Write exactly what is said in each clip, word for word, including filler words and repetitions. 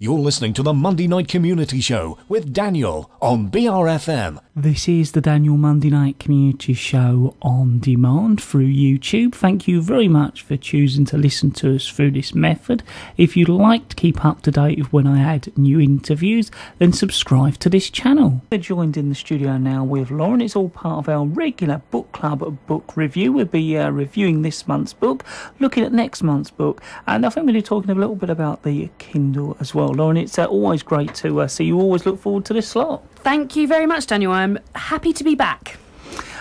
You're listening to the Monday Night Community Show with Daniel on B R F M. This is the Daniel Monday Night Community Show on demand through YouTube. Thank you very much for choosing to listen to us through this method. If you'd like to keep up to date with when I add new interviews, then subscribe to this channel. We're joined in the studio now with Lauren. It's all part of our regular book club book review. We'll be uh, reviewing this month's book, looking at next month's book, and I think we'll be talking a little bit about the Kindle as well. Lauren, it's uh, always great to uh, see you. Always look forward to this slot. Thank you very much, Daniel. I'm happy to be back.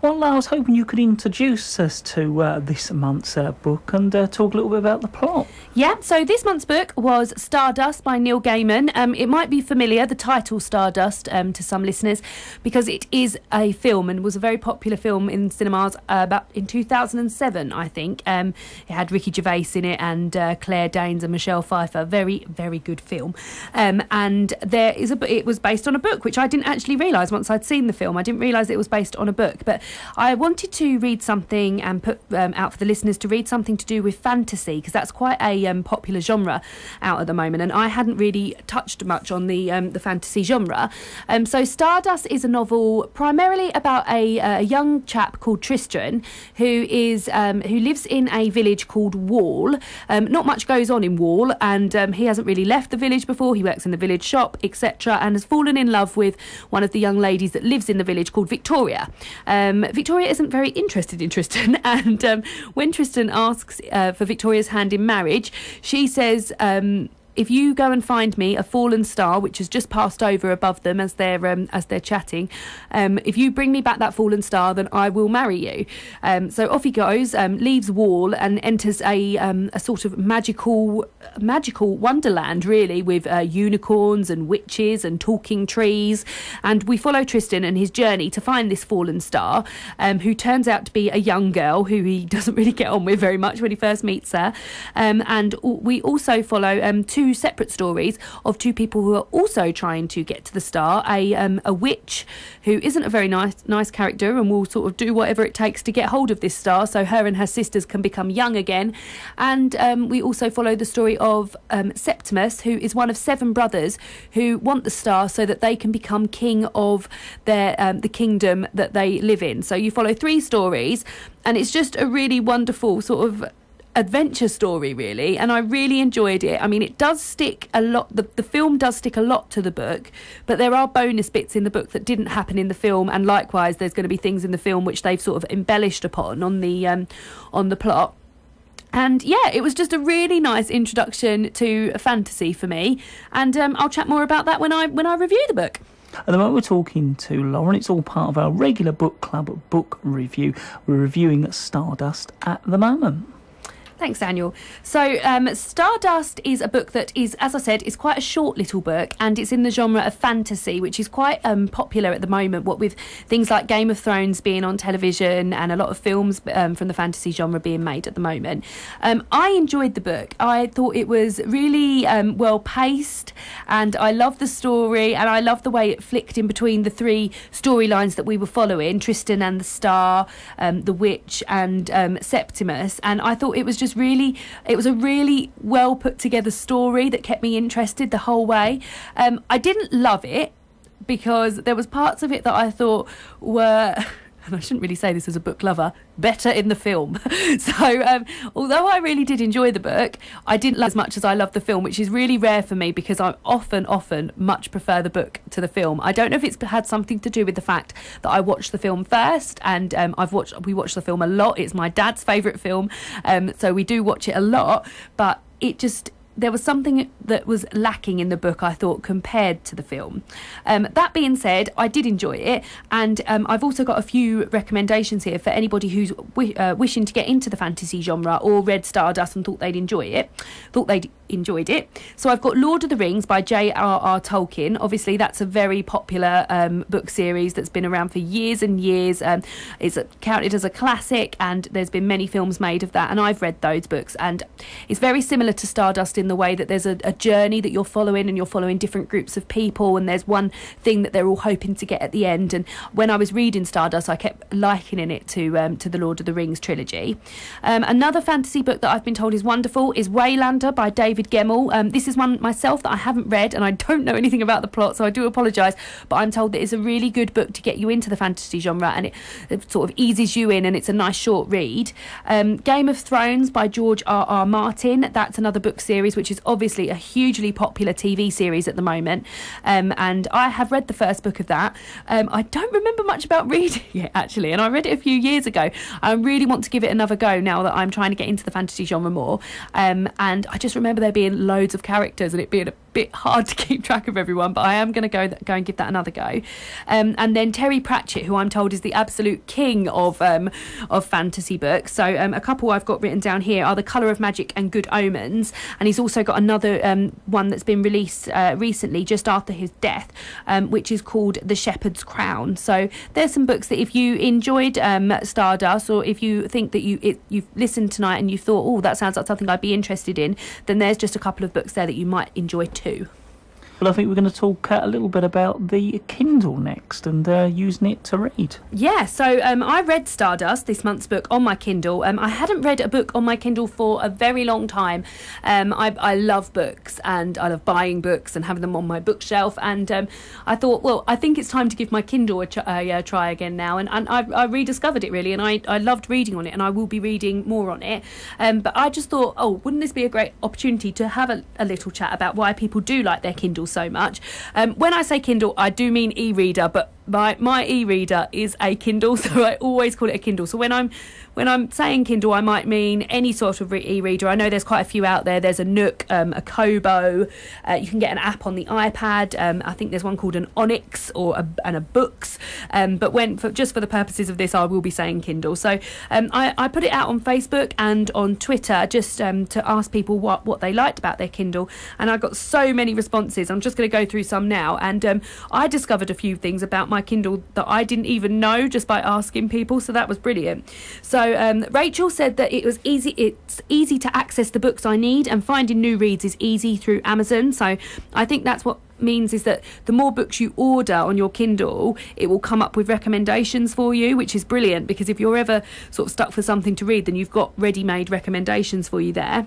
Well, I was hoping you could introduce us to uh, this month's uh, book and uh, talk a little bit about the plot. Yeah, so this month's book was Stardust by Neil Gaiman. Um, it might be familiar, the title Stardust, um, to some listeners, because it is a film and was a very popular film in cinemas uh, about in two thousand seven, I think. Um, it had Ricky Gervais in it and uh, Claire Danes and Michelle Pfeiffer. Very, very good film. Um, and there is a. It was based on a book, which I didn't actually realise once I'd seen the film. I didn't realise it was based on a book, but I wanted to read something and put um, out for the listeners to read something to do with fantasy, because that's quite a um, popular genre out at the moment, and I hadn't really touched much on the um, the fantasy genre. Um, so Stardust is a novel primarily about a, a young chap called Tristran, who is um, who lives in a village called Wall. Um, not much goes on in Wall, and um, he hasn't really left the village before. He works in the village shop, et cetera, and has fallen in love with one of the young ladies that lives in the village called Victoria. Um, Victoria isn't very interested in Tristran, and um, when Tristran asks uh, for Victoria's hand in marriage, she says, um, if you go and find me a fallen star, which has just passed over above them as they're um, as they're chatting, um, if you bring me back that fallen star, then I will marry you. Um, so off he goes, um, leaves Wall and enters a um, a sort of magical magical wonderland, really, with uh, unicorns and witches and talking trees. And we follow Tristran and his journey to find this fallen star, um, who turns out to be a young girl who he doesn't really get on with very much when he first meets her. Um, and we also follow um, two separate stories of two people who are also trying to get to the star, a um, a witch who isn't a very nice nice character and will sort of do whatever it takes to get hold of this star so her and her sisters can become young again, and um, we also follow the story of um, Septimus, who is one of seven brothers who want the star so that they can become king of their um, the kingdom that they live in. So you follow three stories, and it's just a really wonderful sort of adventure story, really, and I really enjoyed it. I mean, it does stick a lot, the, the film does stick a lot to the book, but there are bonus bits in the book that didn't happen in the film, and likewise there's going to be things in the film which they've sort of embellished upon on the um, on the plot. And yeah, it was just a really nice introduction to fantasy for me, and um, I'll chat more about that when I when I review the book. At the moment we're talking to Lauren. It's all part of our regular book club book review. We're reviewing Stardust at the moment. Thanks, Daniel. So um, Stardust is a book that is, as I said, is quite a short little book, and it's in the genre of fantasy, which is quite um, popular at the moment, what with things like Game of Thrones being on television and a lot of films um, from the fantasy genre being made at the moment. Um, I enjoyed the book. I thought it was really um, well paced, and I loved the story, and I loved the way it flicked in between the three storylines that we were following, Tristran and the star, um, the witch and um, Septimus, and I thought it was just really it was a really well put together story that kept me interested the whole way. um I didn't love it because there was parts of it that I thought were, and I shouldn't really say this as a book lover, better in the film. So um, although I really did enjoy the book, I didn't love it as much as I love the film, which is really rare for me because I often, often much prefer the book to the film. I don't know if it's had something to do with the fact that I watched the film first, and um, I've watched we watched the film a lot. It's my dad's favourite film, um, so we do watch it a lot, but it just... there was something that was lacking in the book, I thought, compared to the film. Um, that being said, I did enjoy it, and um, I've also got a few recommendations here for anybody who's wi uh, wishing to get into the fantasy genre or read Stardust and thought they'd enjoy it, thought they'd enjoyed it. So I've got Lord of the Rings by J R R Tolkien. Obviously, that's a very popular um, book series that's been around for years and years. Um, it's counted as a classic, and there's been many films made of that, and I've read those books, and it's very similar to Stardust in in the way that there's a, a journey that you're following, and you're following different groups of people, and there's one thing that they're all hoping to get at the end. And when I was reading Stardust, I kept likening it to um, to the Lord of the Rings trilogy. Um, another fantasy book that I've been told is wonderful is Waylander by David Gemmell. Um, this is one myself that I haven't read, and I don't know anything about the plot, so I do apologise, but I'm told that it's a really good book to get you into the fantasy genre, and it, it sort of eases you in, and it's a nice short read. Um, Game of Thrones by George R. R. Martin, that's another book series which is obviously a hugely popular T V series at the moment, um, and I have read the first book of that. Um, I don't remember much about reading it, actually, and I read it a few years ago. I really want to give it another go now that I'm trying to get into the fantasy genre more, um, and I just remember there being loads of characters and it being a bit hard to keep track of everyone, but I am going to go th- go and give that another go. Um, and then Terry Pratchett, who I'm told is the absolute king of um, of fantasy books. So um, a couple I've got written down here are The Colour of Magic and Good Omens, and he's also got another um, one that's been released uh, recently just after his death, um, which is called The Shepherd's Crown. So there's some books that if you enjoyed um, Stardust, or if you think that you it, you've listened tonight and you thought, oh, that sounds like something I'd be interested in, then there's just a couple of books there that you might enjoy too. Well, I think we're going to talk uh, a little bit about the Kindle next and uh, using it to read. Yeah, so um, I read Stardust, this month's book, on my Kindle. Um, I hadn't read a book on my Kindle for a very long time. Um, I, I love books, and I love buying books and having them on my bookshelf. And um, I thought, well, I think it's time to give my Kindle a, ch- a uh, try again now. And, and I, I rediscovered it, really, and I, I loved reading on it, and I will be reading more on it. Um, but I just thought, oh, wouldn't this be a great opportunity to have a, a little chat about why people do like their Kindle so much. Um, when I say Kindle, I do mean e-reader, but my, my e-reader is a Kindle, so I always call it a Kindle. So when I'm when I'm saying Kindle, I might mean any sort of e-reader. I know there's quite a few out there. There's a Nook, um, a Kobo. Uh, you can get an app on the iPad. Um, I think there's one called an Onyx or a, and a Books. Um, but when for, just for the purposes of this, I will be saying Kindle. So um, I, I put it out on Facebook and on Twitter just um, to ask people what, what they liked about their Kindle. And I got so many responses. I'm just going to go through some now. And um, I discovered a few things about my Kindle that I didn't even know just by asking people. So that was brilliant. So Um, Rachel said that it was easy. It's easy to access the books I need, and finding new reads is easy through Amazon. So I think that's what means is that the more books you order on your Kindle, it will come up with recommendations for you, which is brilliant, because if you're ever sort of stuck for something to read, then you've got ready-made recommendations for you there.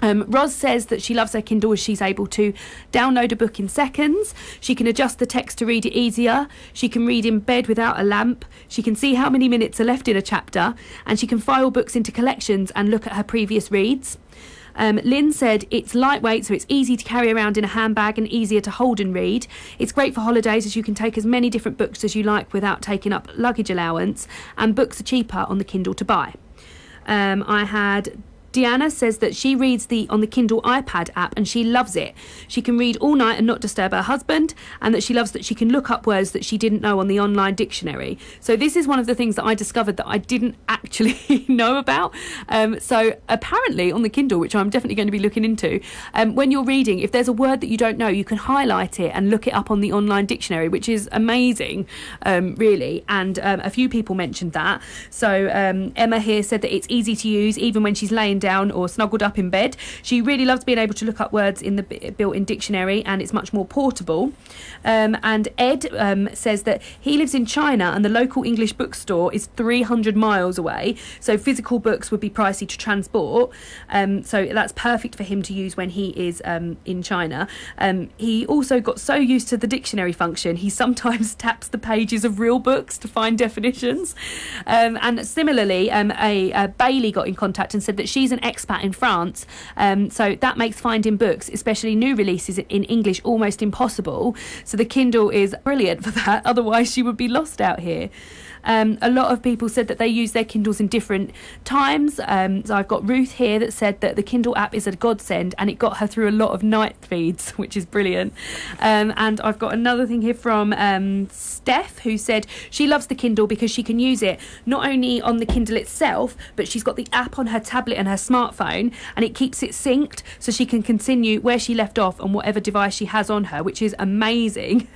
Um, Roz says that she loves her Kindle as she's able to download a book in seconds. She can adjust the text to read it easier. She can read in bed without a lamp. She can see how many minutes are left in a chapter, and she can file books into collections and look at her previous reads. Um, Lynn said it's lightweight, so it's easy to carry around in a handbag and easier to hold and read. It's great for holidays as you can take as many different books as you like without taking up luggage allowance, and books are cheaper on the Kindle to buy. Um, I had... Deanna says that she reads the on the Kindle iPad app and she loves it. She can read all night and not disturb her husband, and that she loves that she can look up words that she didn't know on the online dictionary. So this is one of the things that I discovered that I didn't actually know about. Um, so apparently on the Kindle, which I'm definitely going to be looking into, um, when you're reading, if there's a word that you don't know, you can highlight it and look it up on the online dictionary, which is amazing, um, really. And um, a few people mentioned that. So um, Emma here said that it's easy to use even when she's laying down or snuggled up in bed. She really loves being able to look up words in the built-in dictionary, and it's much more portable. Um, and Ed um, says that he lives in China and the local English bookstore is three hundred miles away, so physical books would be pricey to transport, um, so that's perfect for him to use when he is um, in China. Um, he also got so used to the dictionary function, he sometimes taps the pages of real books to find definitions. Um, and similarly, um, a, a Bailey got in contact and said that she's an expat in France, um, so that makes finding books, especially new releases in English, almost impossible. So the Kindle is brilliant for that, otherwise she would be lost out here. Um, a lot of people said that they use their Kindles in different times. Um, so I've got Ruth here that said that the Kindle app is a godsend and it got her through a lot of night feeds, which is brilliant. Um, and I've got another thing here from um, Steph, who said she loves the Kindle because she can use it not only on the Kindle itself, but she's got the app on her tablet and her smartphone, and it keeps it synced so she can continue where she left off on whatever device she has on her, which is amazing.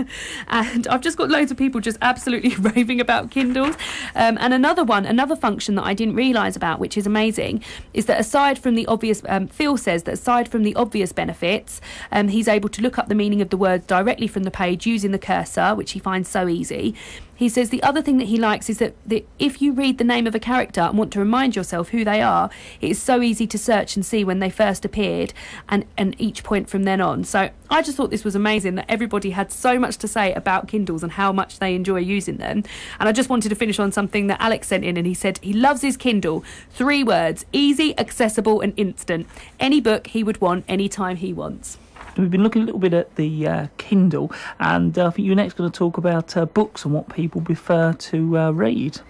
And I've just got loads of people just absolutely raving about Kindle. Kindles. Um, and another one, another function that I didn't realise about, which is amazing, is that aside from the obvious, um, Phil says that aside from the obvious benefits, um, he's able to look up the meaning of the words directly from the page using the cursor, which he finds so easy. He says the other thing that he likes is that the, if you read the name of a character and want to remind yourself who they are, it's so easy to search and see when they first appeared and, and each point from then on. So I just thought this was amazing that everybody had so much to say about Kindles and how much they enjoy using them. And I just wanted to finish on something that Alex sent in, and he said he loves his Kindle. Three words: easy, accessible and instant. Any book he would want, anytime he wants. We've been looking a little bit at the uh, Kindle, and uh, I think you're next going to talk about uh, books and what people prefer to uh, read.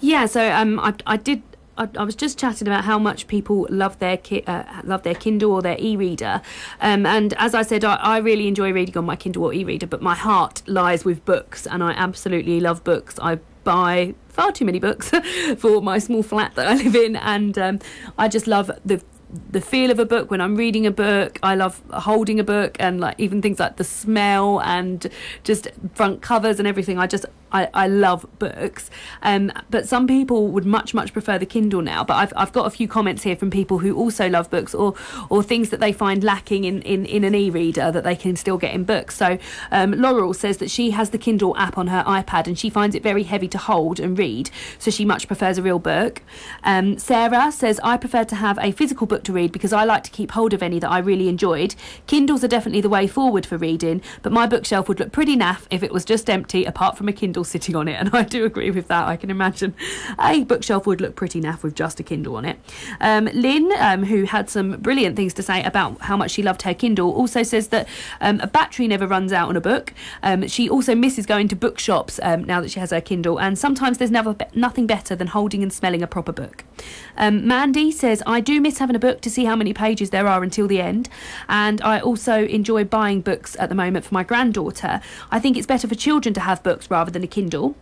Yeah, so um, I, I did. I, I was just chatting about how much people love their ki uh, love their Kindle or their e-reader, um, and as I said, I, I really enjoy reading on my Kindle or e-reader. But my heart lies with books, and I absolutely love books. I buy far too many books for my small flat that I live in, and um, I just love the. the feel of a book when I'm reading a book. I love holding a book, and like even things like the smell and just front covers and everything. I just I, I love books, um, but some people would much much prefer the Kindle now. But I've, I've got a few comments here from people who also love books, or or things that they find lacking in, in, in an e-reader that they can still get in books. So um, Laurel says that she has the Kindle app on her iPad and she finds it very heavy to hold and read, so she much prefers a real book. um, Sarah says, I prefer to have a physical book to read because I like to keep hold of any that I really enjoyed. Kindles are definitely the way forward for reading, but my bookshelf would look pretty naff if it was just empty apart from a Kindle sitting on it. And I do agree with that. I can imagine a bookshelf would look pretty naff with just a Kindle on it. um, Lynn, um, who had some brilliant things to say about how much she loved her Kindle, also says that um, a battery never runs out on a book. Um, she also misses going to bookshops um, now that she has her Kindle, and sometimes there's never be nothing better than holding and smelling a proper book. um, Mandy says, I do miss having a book to see how many pages there are until the end, and I also enjoy buying books at the moment for my granddaughter. I think it's better for children to have books rather than a Kindle.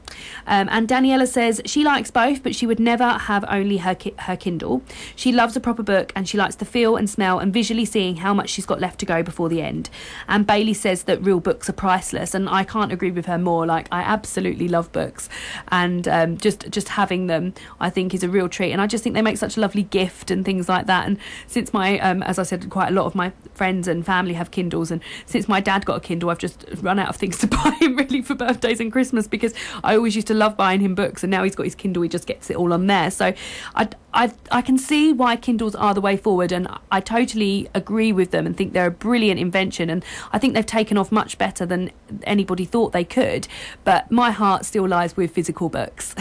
Um, and Daniela says she likes both, but she would never have only her ki her Kindle. She loves a proper book, and she likes the feel and smell and visually seeing how much she's got left to go before the end. And Bailey says that real books are priceless, and I can't agree with her more. Like, I absolutely love books, and um, just just having them I think is a real treat, and I just think they make such a lovely gift and things like that. And since my, um, as I said, quite a lot of my friends and family have Kindles, and since my dad got a Kindle, I've just run out of things to buy him really for birthdays and Christmas, because I always used to love buying him books, and now he's got his Kindle, he just gets it all on there. So I, I, I can see why Kindles are the way forward, and I totally agree with them and think they're a brilliant invention, and I think they've taken off much better than anybody thought they could, but my heart still lies with physical books.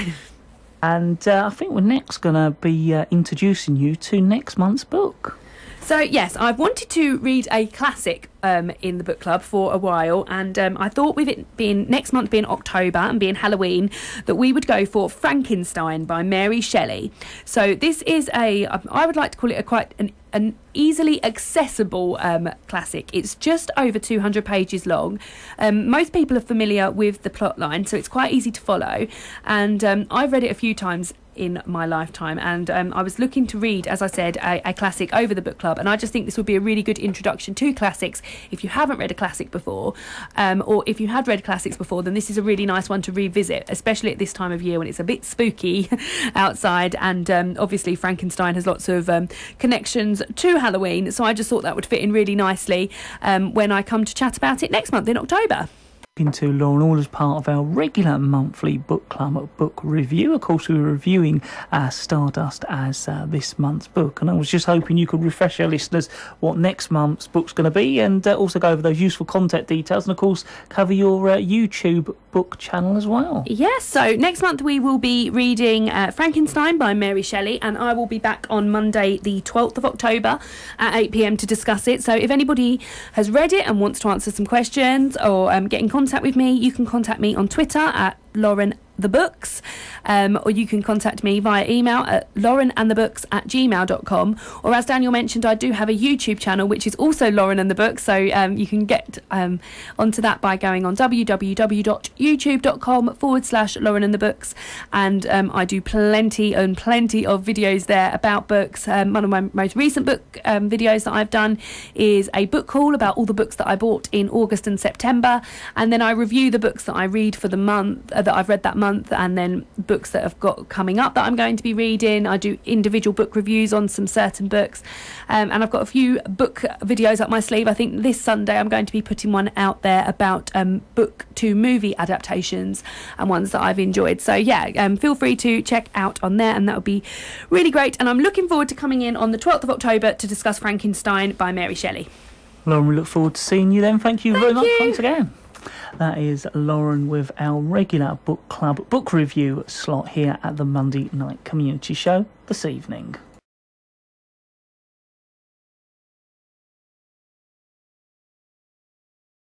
And uh, I think we're next going to be uh, introducing you to next month's book. So, yes, I've wanted to read a classic um, in the book club for a while, and um, I thought with it being next month being October and being Halloween that we would go for Frankenstein by Mary Shelley. So this is a, I would like to call it a quite an, an easily accessible um, classic. It's just over two hundred pages long. Um, most people are familiar with the plot line, so it's quite easy to follow, and um, I've read it a few times in my lifetime, and um, I was looking to read, as I said, a, a classic over the book club, and I just think this would be a really good introduction to classics if you haven't read a classic before, um, or if you had read classics before, then this is a really nice one to revisit, especially at this time of year when it's a bit spooky outside, and um, obviously Frankenstein has lots of um, connections to Halloween, so I just thought that would fit in really nicely um, when I come to chat about it next month in October. Into Lauren, all as part of our regular monthly book club book review. Of course, we were reviewing uh, Stardust as uh, this month's book, and I was just hoping you could refresh our listeners what next month's book's going to be, and uh, also go over those useful contact details, and of course cover your uh, YouTube book channel as well. Yes, yeah, so next month we will be reading uh, Frankenstein by Mary Shelley, and I will be back on Monday the twelfth of October at eight p m to discuss it. So if anybody has read it and wants to answer some questions or um, get in contact Contact with me, you can contact me on Twitter at Lauren The books, um, or you can contact me via email at laurenandthebooks at gmail dot com, or as Daniel mentioned, I do have a YouTube channel which is also Lauren and the Books, so um, you can get um, onto that by going on w w w dot youtube dot com forward slash Lauren and the Books, and um, I do plenty and plenty of videos there about books. Um, one of my most recent book um, videos that I've done is a book haul about all the books that I bought in August and September, and then I review the books that I read for the month uh, that I've read that month month, and then books that I've got coming up that I'm going to be reading. I do individual book reviews on some certain books, um, and I've got a few book videos up my sleeve. I think this Sunday I'm going to be putting one out there about um, book to movie adaptations and ones that I've enjoyed. So yeah, um, feel free to check out on there, and that would be really great. And I'm looking forward to coming in on the twelfth of October to discuss Frankenstein by Mary Shelley. Lauren, we look forward to seeing you then. Thank you Thank very much you. once again. That is Lauren with our regular book club book review slot here at the Monday Night Community Show this evening.